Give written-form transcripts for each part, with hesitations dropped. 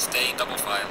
Stay double file.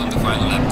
on the final lap.